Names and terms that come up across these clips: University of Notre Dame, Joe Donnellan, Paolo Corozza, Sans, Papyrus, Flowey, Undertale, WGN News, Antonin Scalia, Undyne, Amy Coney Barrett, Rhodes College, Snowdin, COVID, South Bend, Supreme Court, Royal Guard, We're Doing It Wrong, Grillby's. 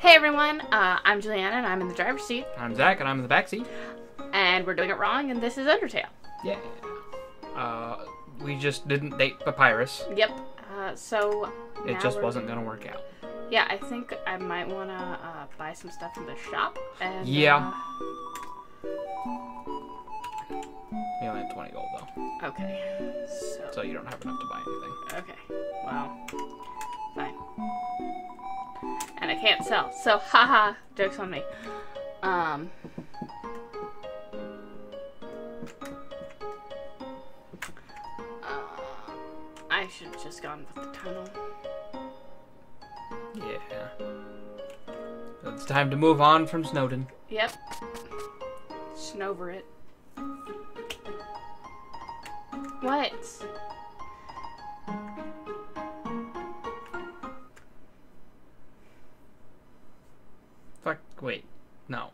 Hey everyone, I'm Juliana and I'm in the driver's seat. I'm Zach and I'm in the back seat. And we're doing it wrong and this is Undertale. Yeah. We just didn't date Papyrus. Yep. So it just wasn't going to work out. Yeah, I think I might want to buy some stuff in the shop. And, yeah. You only have 20 gold though. Okay. So you don't have enough to buy anything. Okay. Wow. Fine. And I can't sell, so haha, joke's on me. I should have just gone with the tunnel. Yeah. So it's time to move on from Snowdin. Yep. Just over it. What? Fuck, wait, no.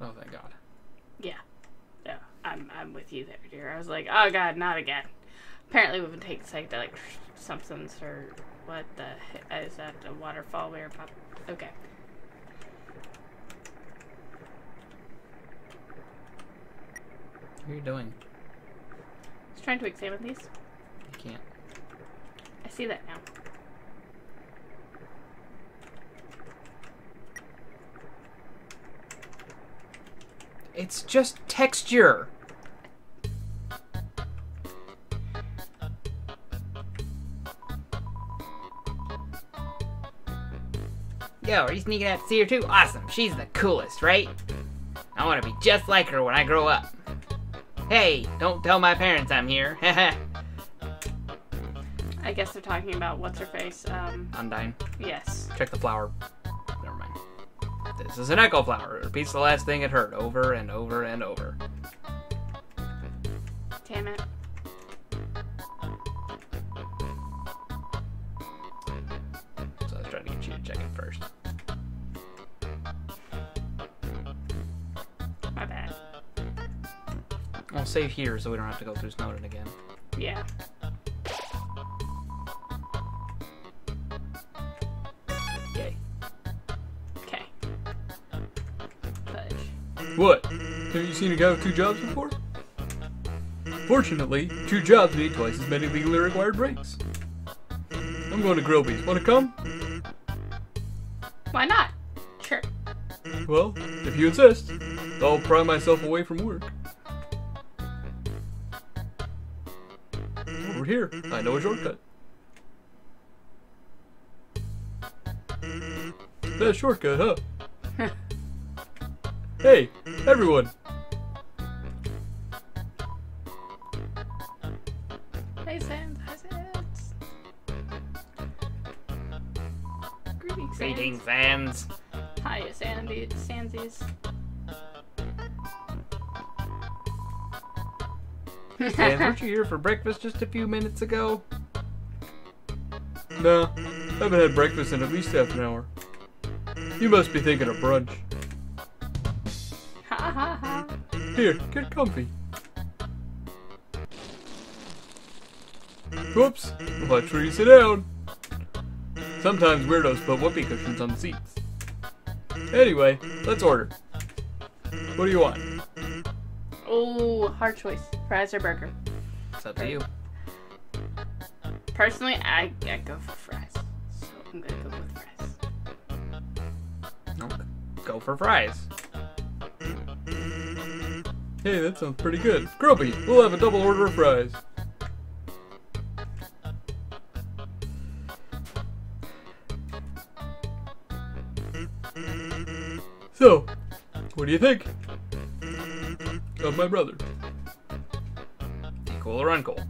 Oh, thank God. Yeah. No, I'm with you there, dear. I was like, oh God, not again. Apparently we've been taking psychedelic somethings or what the heck? Is that a waterfall we were popping? Okay. What are you doing? I was trying to examine these. You can't. I see that now. It's just texture. Yo, are you sneaking out to see her too? Awesome, she's the coolest, right? I want to be just like her when I grow up. Hey, don't tell my parents I'm here. I guess they're talking about what's her face? Undyne. Yes. Check the flower. This is an echo flower. It repeats the last thing it heard over and over and over. Damn it. So I was trying to get you to check it first. My bad. I'll save here so we don't have to go through Snowdin again. Yeah. What? Have you seen a guy with two jobs before? Fortunately, two jobs need twice as many legally required breaks. I'm going to Grillby's. Want to come? Why not? Sure. Well, if you insist, I'll pry myself away from work. Over here, I know a shortcut. That shortcut, huh? Hey, everyone! Hey, Sans. Hi, Sans. Greetings, Sans. Greetings, Sans. Hi, Sansies. Sans, weren't you here for breakfast just a few minutes ago? No, I haven't had breakfast in at least half an hour. You must be thinking of brunch. Here, get comfy. Whoops, well, I'm sure you sit down. Sometimes weirdos put whoopee cushions on the seats. Anyway, let's order. What do you want? Oh, hard choice. Fries or burger? It's up to you. Personally, I go for fries. So I'm gonna go with fries. Okay. Go for fries. Hey, that sounds pretty good. Grillby, we'll have a double order of fries. So, what do you think of my brother? Cool or uncool?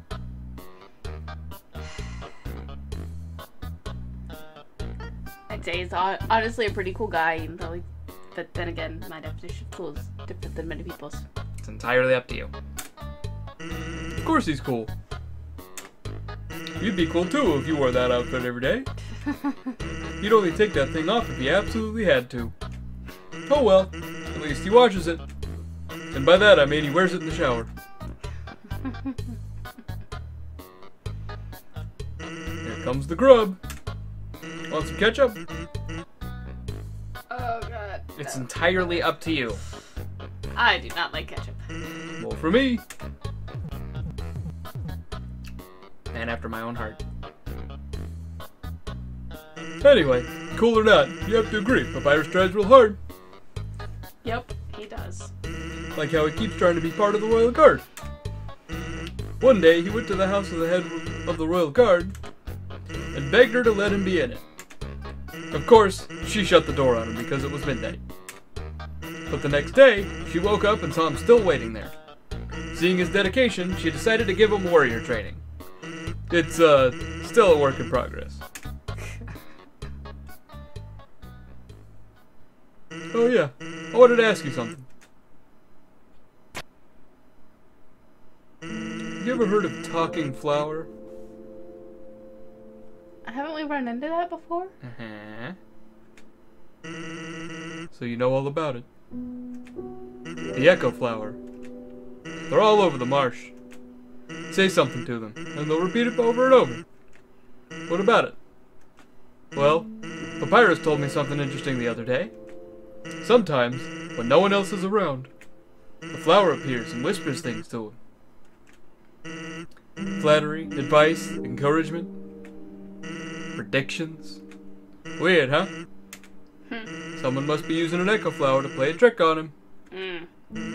I'd say he's honestly a pretty cool guy, even though he, but then again, my definition of cool is different than many people's. Entirely up to you. Of course he's cool. You'd be cool too if you wore that outfit every day. You'd only take that thing off if you absolutely had to. Oh well, at least he washes it. And by that I mean he wears it in the shower. Here comes the grub. Want some ketchup? It's entirely up to you. I do not like ketchup. Well, for me. And after my own heart. Anyway, cool or not, you have to agree, Papyrus tries real hard. Yep, he does. Like how he keeps trying to be part of the Royal Guard. One day, he went to the house of the head of the Royal Guard and begged her to let him be in it. Of course, she shut the door on him because it was midnight. But the next day, she woke up and saw him still waiting there. Seeing his dedication, she decided to give him warrior training. It's, still a work in progress. Oh yeah, I wanted to ask you something. Have you ever heard of talking flower? Haven't we run into that before? So you know all about it. The echo flower. They're all over the marsh. Say something to them, and they'll repeat it over and over. What about it? Well, Papyrus told me something interesting the other day. Sometimes, when no one else is around, the flower appears and whispers things to him. Flattery, advice, encouragement, predictions. Weird, huh? Someone must be using an echo flower to play a trick on him.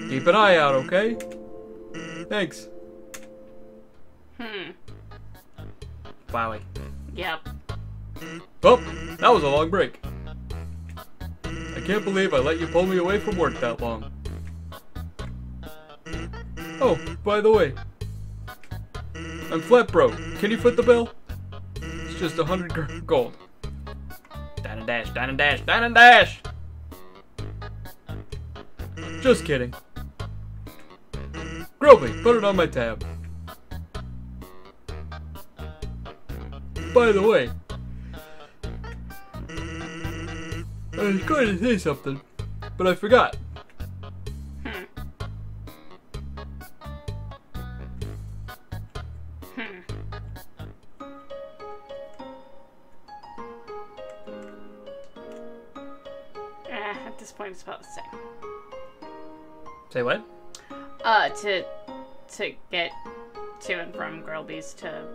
Keep an eye out, okay? Thanks. Flowey. Yep. Well, that was a long break. I can't believe I let you pull me away from work that long. Oh, by the way, I'm flat broke. Can you foot the bill? It's just 100 gold. Dine and dash, dine and dash, dine and dash! Just kidding. Grillby, put it on my tab. By the way, I was going to say something, but I forgot. At this point, it's about the same. Say what? To get to and from Grillby's to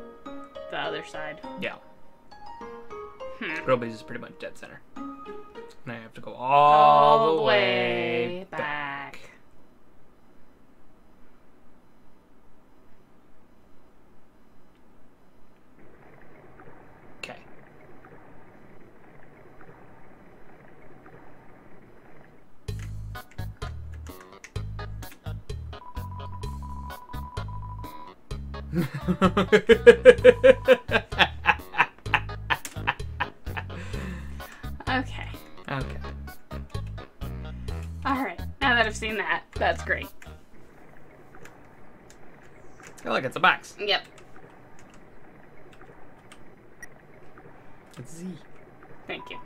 the other side. Yeah. Grillby's is pretty much dead center. And I have to go all the way back. Okay. Okay. Okay. Alright, now that I've seen that, that's great. Oh, look, it's a box. Yep. It's Z. Thank you.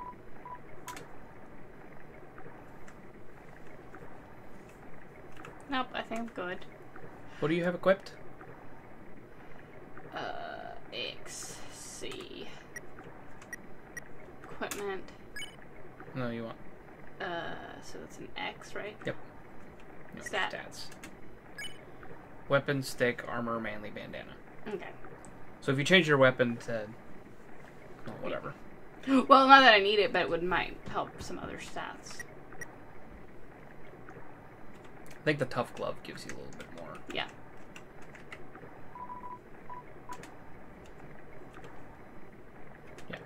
Nope, I think I'm good. What do you have equipped? X, C. Equipment. No, you want. So that's an X, right? Yep. No, stats. Weapon, stick, armor, manly bandana. Okay. So if you change your weapon to, well, whatever. Well, not that I need it, but it might help some other stats. I think the tough glove gives you a little bit more. Yeah. Yeah.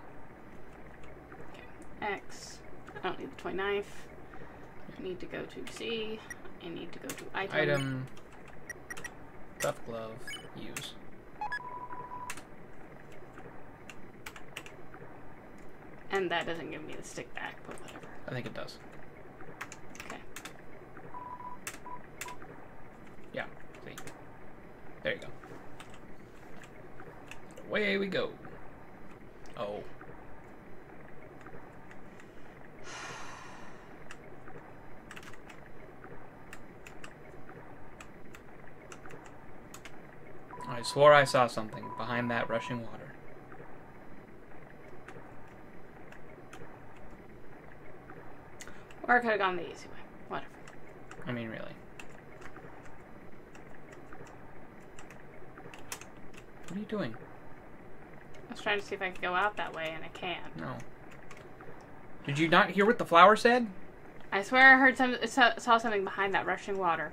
Okay. X. I don't need the toy knife. I need to go to C. I need to go to item. Item. Tough glove. Use. And that doesn't give me the stick back, but whatever. I think it does. Okay. Yeah. See. There you go. Away we go. Oh. I swore I saw something behind that rushing water. Or I could have gone the easy way. Whatever. I mean, really. What are you doing? I was trying to see if I could go out that way, and I can't. No. Did you not hear what the flower said? I swear I heard saw something behind that rushing water.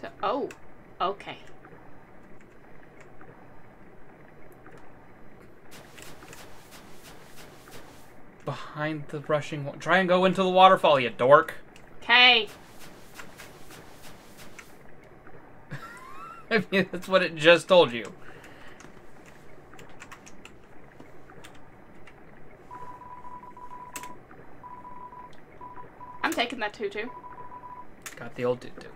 So, oh, okay. Behind the rushing water. Try and go into the waterfall, you dork. Okay. I mean, that's what it just told you. I'm taking that tutu. Got the old tutu.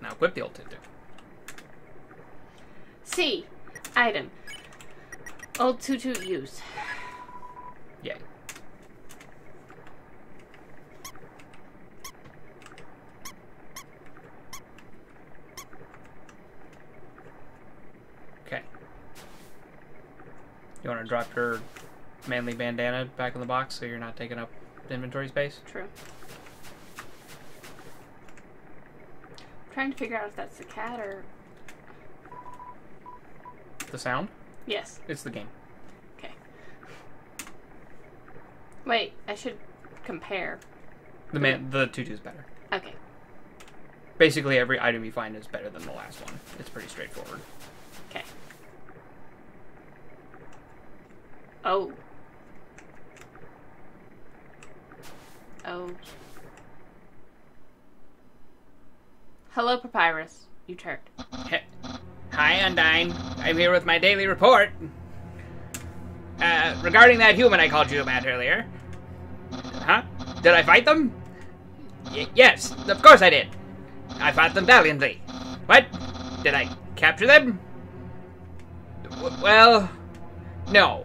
Now equip the old tutu. C. Item. Old tutu used. Yay. Okay. You want to drop your manly bandana back in the box so you're not taking up inventory space? True. Trying to figure out if that's the cat or the sound. Yes, it's the game. Okay. Wait, I should compare. The tutu's better. Okay. Basically, every item you find is better than the last one. It's pretty straightforward. Okay. Oh. Oh. Hello, Papyrus. You turd. Hi, Undyne. I'm here with my daily report. Regarding that human I called you about earlier. Huh? Did I fight them? Yes, of course I did. I fought them valiantly. What? Did I capture them? Well, no.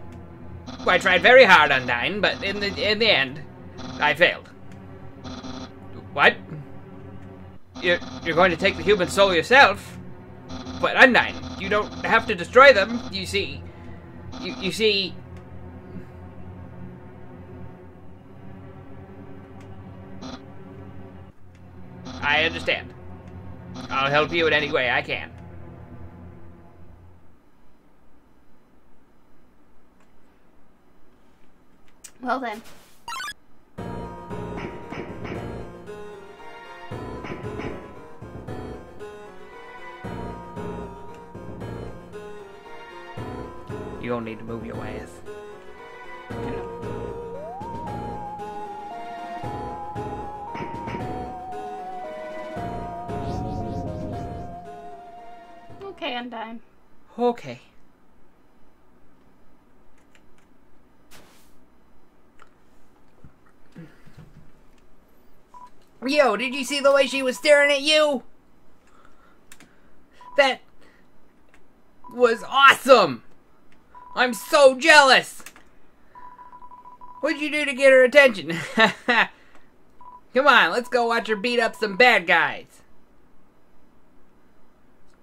I tried very hard, Undyne, but in the end, I failed. What? You're going to take the human soul yourself, but Undyne, you don't have to destroy them. You see, you see. I understand. I'll help you in any way I can. Well then. You don't need to move your ass. Okay, Undyne. Okay. Yo, did you see the way she was staring at you? That was awesome! I'm so jealous! What'd you do to get her attention? Come on, let's go watch her beat up some bad guys.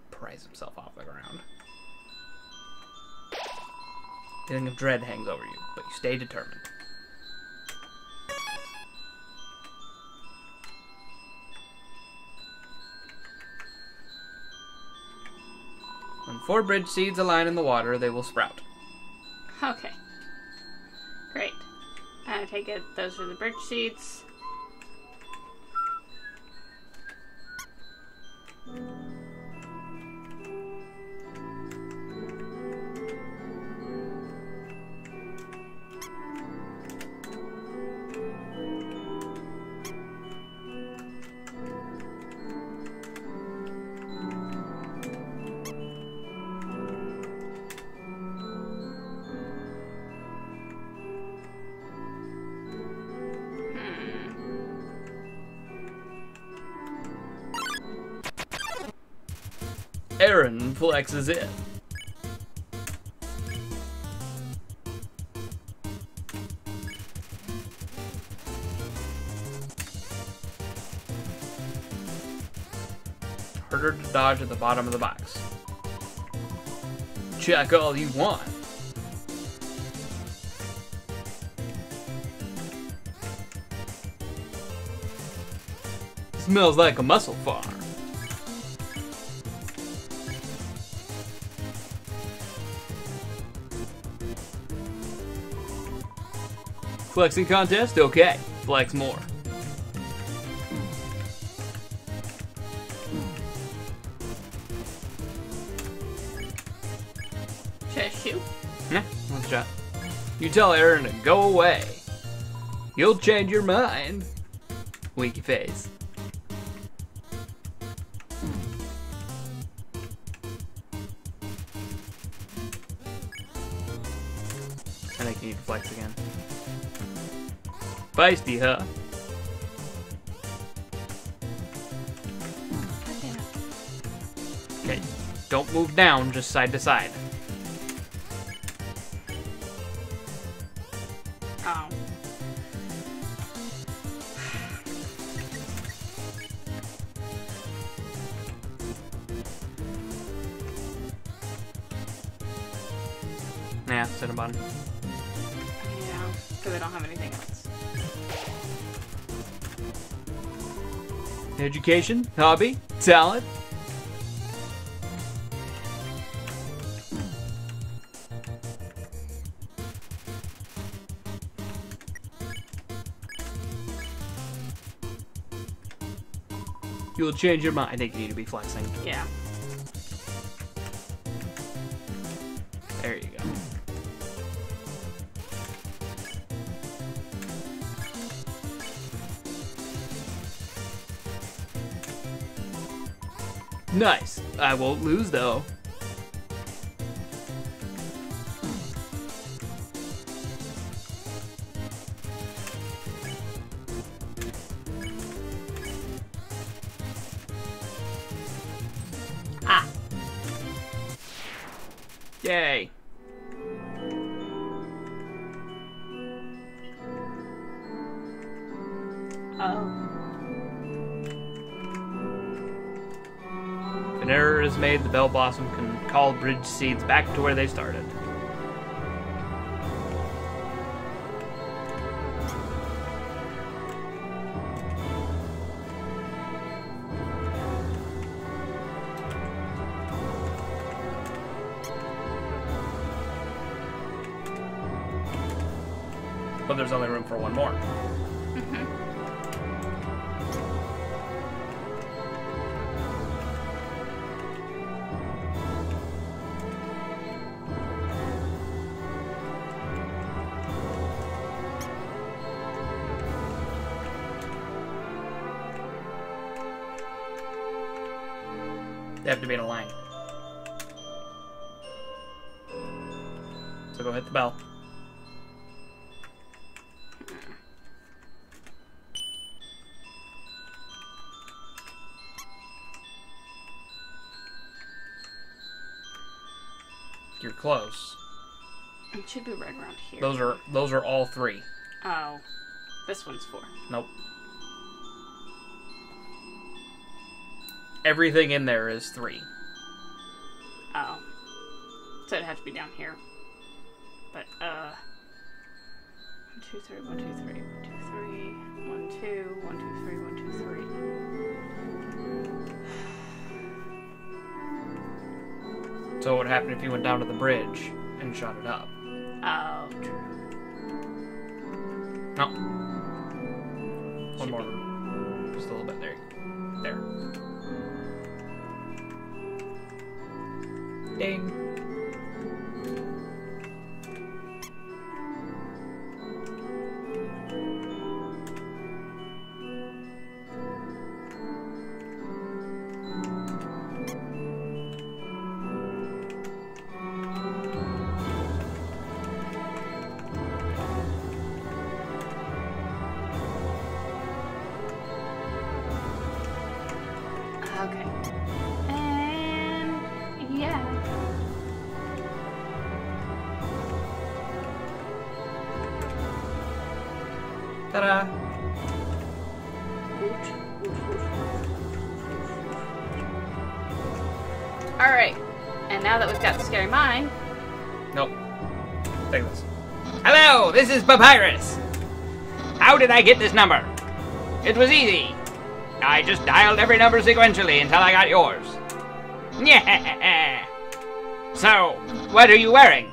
Pries himself off the ground. Feeling of dread hangs over you, but you stay determined. When 4 bridge seeds align in the water, they will sprout. Okay. Great. I take it those are the bridge seeds. Aaron flexes in. Harder to dodge at the bottom of the box. Check all you want. Smells like a mussel farm. Flexing contest? Okay. Flex more. Chest shoe? Nah, one shot. You tell Aaron to go away. You'll change your mind. Winky face. I think you need to flex again. Feisty, huh? Okay, don't move down, just side to side. Ow. Nah, sit on bottom. Yeah, because I don't have anything else. Education, hobby, talent. You'll change your mind. I think you need to be flexing. Yeah. There you go. Nice. I won't lose, though. Ah! Yay! Oh. If an error is made, the bell blossom can call bridge seeds back to where they started. But there's only room for one more. They have to be in a line. So go hit the bell. You're close. It should be right around here. Those are all three. Oh. This one's four. Nope. Everything in there is three. Oh. So it'd have to be down here. But, 1, 2, 3, 1, 2, 3, 1, 2, 3, 1, 2, 1, 2, 3, 1, 2, 3. So what would happen if you went down to the bridge and shot it up? Oh, true. No. One more. Just a little bit there. There. Ding. Ta-da! Alright, and now that we've got the scary mine... Nope. Take this. Hello, this is Papyrus! How did I get this number? It was easy! I just dialed every number sequentially until I got yours. Yeah. So, what are you wearing?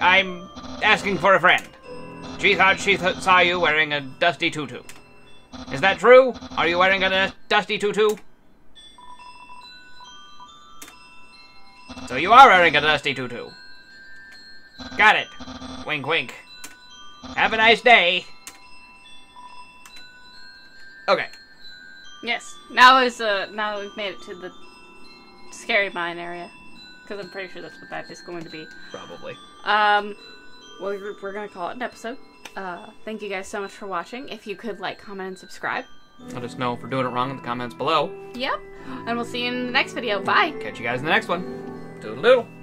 I'm asking for a friend. She thought she saw you wearing a dusty tutu. Is that true? Are you wearing a dusty tutu? So you are wearing a dusty tutu. Got it. Wink, wink. Have a nice day. Okay. Yes. Now we've made it to the scary mine area, because I'm pretty sure that's what that is going to be. Probably. Well, we're gonna call it an episode. Thank you guys so much for watching. If you could like, comment, and subscribe. Let us know if we're doing it wrong in the comments below. Yep. And we'll see you in the next video. Bye. Catch you guys in the next one. Toodle-doo.